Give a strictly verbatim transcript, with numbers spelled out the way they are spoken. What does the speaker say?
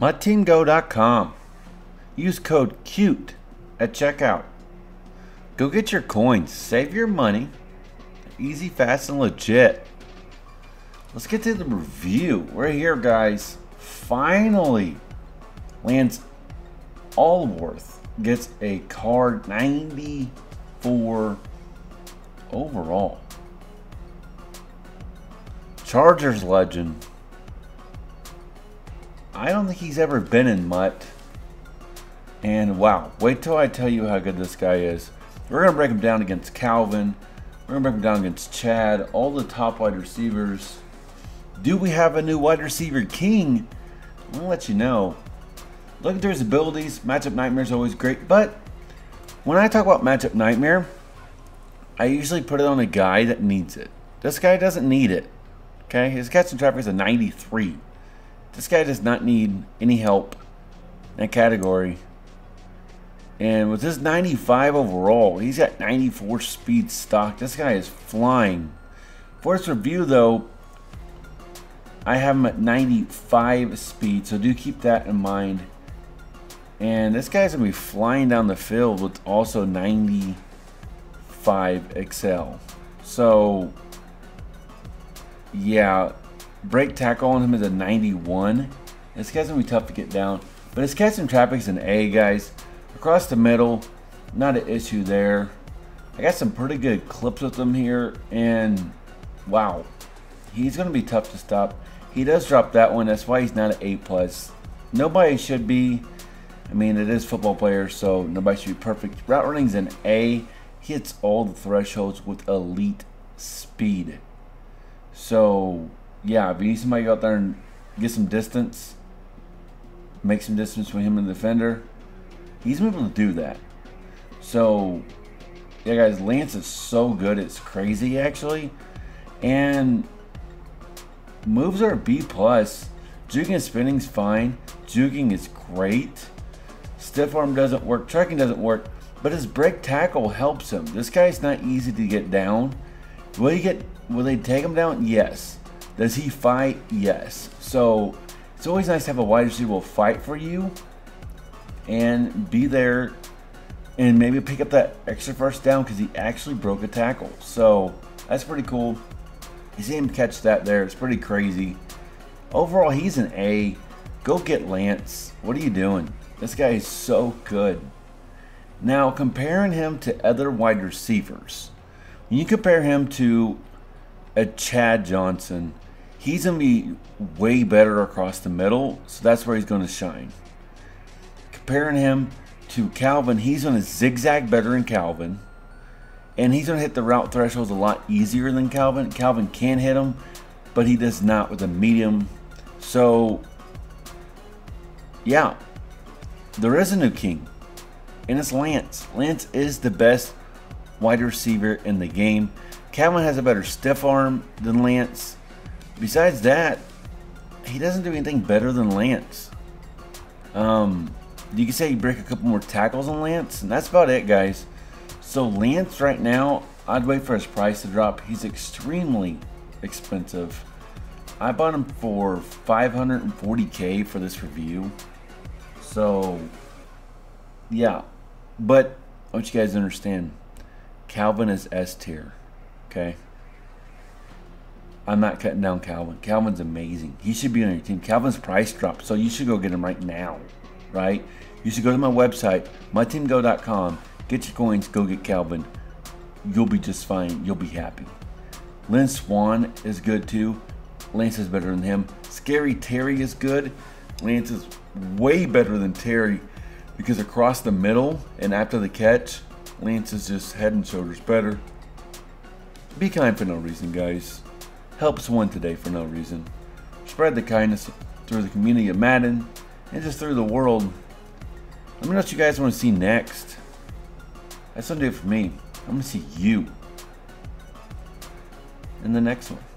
Mudteamgo dot com. Use code CUTE at checkout. Go get your coins, save your money. Easy, fast, and legit. Let's get to the review. We're here, guys. Finally, Lance Alworth gets a card, ninety-four overall. Chargers legend. I don't think he's ever been in Mutt. And wow, wait till I tell you how good this guy is. We're going to break him down against Calvin. We're going to break him down against Chad. All the top wide receivers. Do we have a new wide receiver king? I'm going to let you know. Looking through his abilities, matchup nightmare is always great. But when I talk about matchup nightmare, I usually put it on a guy that needs it. This guy doesn't need it. Okay, his catch and traffic is a ninety-three. This guy does not need any help in that category. And with his ninety-five overall, he's got ninety-four speed stock. This guy is flying. For this review, though, I have him at ninety-five speed, so do keep that in mind. And this guy's going to be flying down the field with also ninety-five Excel. So, yeah, break tackle on him is a ninety-one. This guy's going to be tough to get down. But his catch and traffic is an A, guys. Across the middle, not an issue there. I got some pretty good clips with him here, and wow, he's going to be tough to stop. He does drop that one. That's why he's not an A plus. Nobody should be. I mean, it is football players, so nobody should be perfect. Route running's an A. He hits all the thresholds with elite speed. So, yeah, if you need somebody to go out there and get some distance, make some distance between him and the defender, he's able to do that. So, yeah, guys, Lance is so good. It's crazy, actually. And moves are a B plus. Juking and spinning's fine. Juking is great. Stiff arm doesn't work. Tracking doesn't work. But his break tackle helps him. This guy's not easy to get down. Will he get? Will they take him down? Yes. Does he fight? Yes. So, it's always nice to have a wide receiver fight for you and be there and maybe pick up that extra first down because he actually broke a tackle. So that's pretty cool. You see him catch that there. It's pretty crazy. Overall, he's an A. Go get Lance. What are you doing? This guy is so good. Now, comparing him to other wide receivers, when you compare him to a Chad Johnson, he's going to be way better across the middle, so that's where he's going to shine. Comparing him to Calvin, he's going to zigzag better than Calvin, and he's going to hit the route thresholds a lot easier than Calvin. Calvin can hit him, but he does not with a medium. So, yeah, there is a new king, and it's Lance. Lance is the best wide receiver in the game. Calvin has a better stiff arm than Lance. Besides that, he doesn't do anything better than Lance. Um... You can say you break a couple more tackles on Lance, and that's about it, guys. So Lance right now, I'd wait for his price to drop. He's extremely expensive. I bought him for five hundred forty K for this review. So, yeah. But I want you guys to understand, Calvin is S tier, okay? I'm not cutting down Calvin. Calvin's amazing. He should be on your team. Calvin's price dropped, so you should go get him right now. Right? You should go to my website, my team go dot com. Get your coins, go get Calvin. You'll be just fine. You'll be happy. Lynn Swan is good too. Lance is better than him. Scary Terry is good. Lance is way better than Terry because across the middle and after the catch, Lance is just head and shoulders better. Be kind for no reason, guys. Help someone today for no reason. Spread the kindness through the community of Madden. And just through the world. Let me know what you guys want to see next. That's gonna do it for me. I'm gonna see you in the next one.